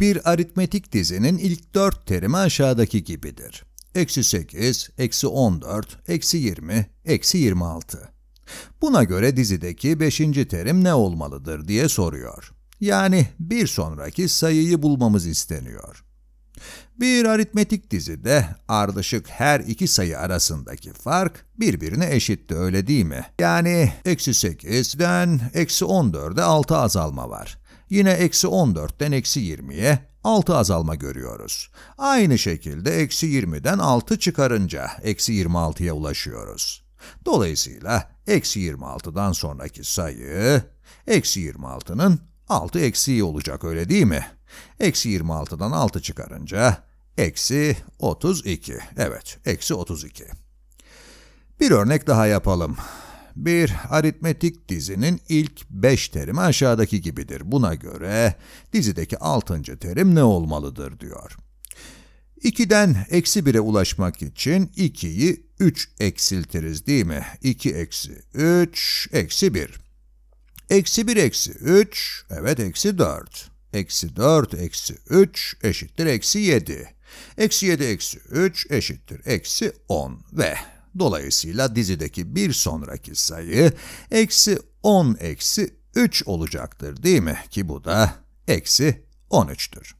Bir aritmetik dizinin ilk 4 terimi aşağıdaki gibidir. Eksi 8, eksi 14, eksi 20, eksi 26. Buna göre dizideki 5. terim ne olmalıdır diye soruyor. Yani bir sonraki sayıyı bulmamız isteniyor. Bir aritmetik dizide ardışık her iki sayı arasındaki fark birbirine eşitti, öyle değil mi? Yani eksi 8'den eksi 14'e 6 azalma var. Yine eksi 14'ten eksi 20'ye 6 azalma görüyoruz. Aynı şekilde eksi 20'den 6 çıkarınca eksi 26'ya ulaşıyoruz. Dolayısıyla eksi 26'dan sonraki sayı eksi 26'nın 6 eksiği olacak, öyle değil mi? Eksi 26'dan 6 çıkarınca eksi 32. Evet, eksi 32. Bir örnek daha yapalım. Bir aritmetik dizinin ilk 5 terimi aşağıdaki gibidir. Buna göre dizideki 6. terim ne olmalıdır diyor. 2'den eksi 1'e ulaşmak için 2'yi 3 eksiltiriz, değil mi? 2 eksi 3 eksi 1. Eksi 1 eksi 3, evet eksi 4. Eksi 4 eksi 3 eşittir eksi 7. Eksi 7 eksi 3 eşittir eksi 10 ve dolayısıyla dizideki bir sonraki sayı eksi 10 eksi 3 olacaktır, değil mi? Ki bu da eksi 13'tür.